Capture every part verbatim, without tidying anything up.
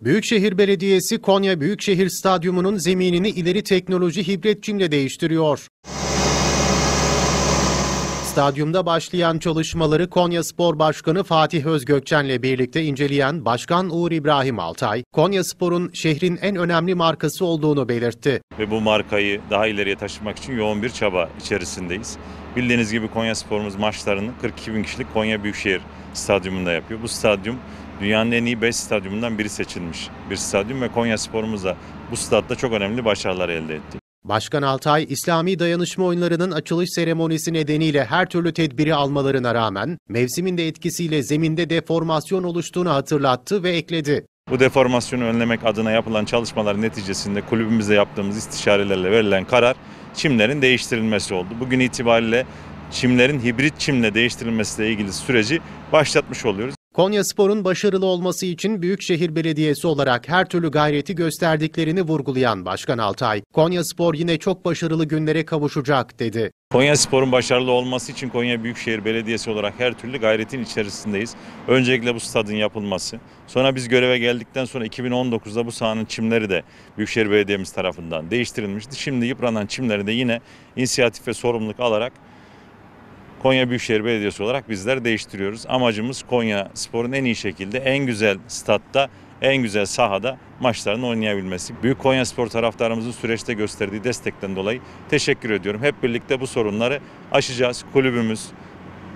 Büyükşehir Belediyesi Konya Büyükşehir Stadyumu'nun zeminini ileri teknoloji hibrit çimle değiştiriyor. Stadyumda başlayan çalışmaları Konya Spor Başkanı Fatih Özgökçen'le birlikte inceleyen Başkan Uğur İbrahim Altay, Konya Spor'un şehrin en önemli markası olduğunu belirtti. Ve bu markayı daha ileriye taşımak için yoğun bir çaba içerisindeyiz. Bildiğiniz gibi Konya Spor'umuz maçlarını kırk iki bin kişilik Konya Büyükşehir Stadyumu'nda yapıyor. Bu stadyum dünyanın en iyi beş stadyumundan biri seçilmiş bir stadyum ve Konya Spor'umuz da bu stadyumda çok önemli başarılar elde etti. Başkan Altay, İslami dayanışma oyunlarının açılış seremonisi nedeniyle her türlü tedbiri almalarına rağmen mevsimin de etkisiyle zeminde deformasyon oluştuğunu hatırlattı ve ekledi. Bu deformasyonu önlemek adına yapılan çalışmalar neticesinde kulübümüzde yaptığımız istişarelerle verilen karar çimlerin değiştirilmesi oldu. Bugün itibariyle çimlerin hibrit çimle değiştirilmesiyle ilgili süreci başlatmış oluyoruz. Konya Spor'un başarılı olması için Büyükşehir Belediyesi olarak her türlü gayreti gösterdiklerini vurgulayan Başkan Altay, Konya Spor yine çok başarılı günlere kavuşacak dedi. Konya Spor'un başarılı olması için Konya Büyükşehir Belediyesi olarak her türlü gayretin içerisindeyiz. Öncelikle bu stadın yapılması, sonra biz göreve geldikten sonra iki bin on dokuzda bu sahanın çimleri de Büyükşehir Belediyemiz tarafından değiştirilmişti. Şimdi yıpranan çimleri de yine inisiyatif ve sorumluluk alarak Konya Büyükşehir Belediyesi olarak bizler değiştiriyoruz. Amacımız Konya Spor'un en iyi şekilde, en güzel statta, en güzel sahada maçlarını oynayabilmesi. Büyük Konya Spor taraftarımızın süreçte gösterdiği destekten dolayı teşekkür ediyorum. Hep birlikte bu sorunları aşacağız. Kulübümüz,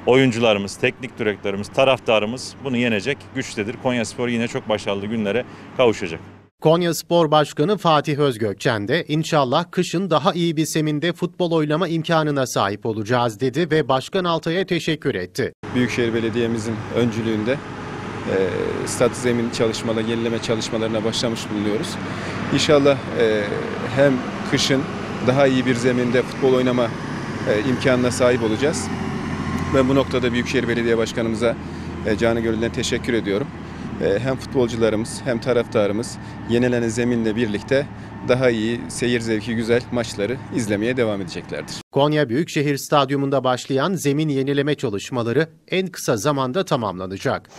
oyuncularımız, teknik direktörlerimiz, taraftarımız bunu yenecek güçtedir. Konya Spor yine çok başarılı günlere kavuşacak. Konya Spor Başkanı Fatih Özgökçen de inşallah kışın daha iyi bir zeminde futbol oynama imkanına sahip olacağız dedi ve Başkan Altay'a teşekkür etti. Büyükşehir Belediye'mizin öncülüğünde e, stat zemin çalışmaları, yenileme çalışmalarına başlamış bulunuyoruz. İnşallah e, hem kışın daha iyi bir zeminde futbol oynama e, imkanına sahip olacağız. Ben bu noktada Büyükşehir Belediye Başkanımıza e, canı gönülden teşekkür ediyorum. Hem futbolcularımız hem taraftarımız yenilenen zeminle birlikte daha iyi, seyir zevki güzel maçları izlemeye devam edeceklerdir. Konya Büyükşehir Stadyumu'nda başlayan zemin yenileme çalışmaları en kısa zamanda tamamlanacak.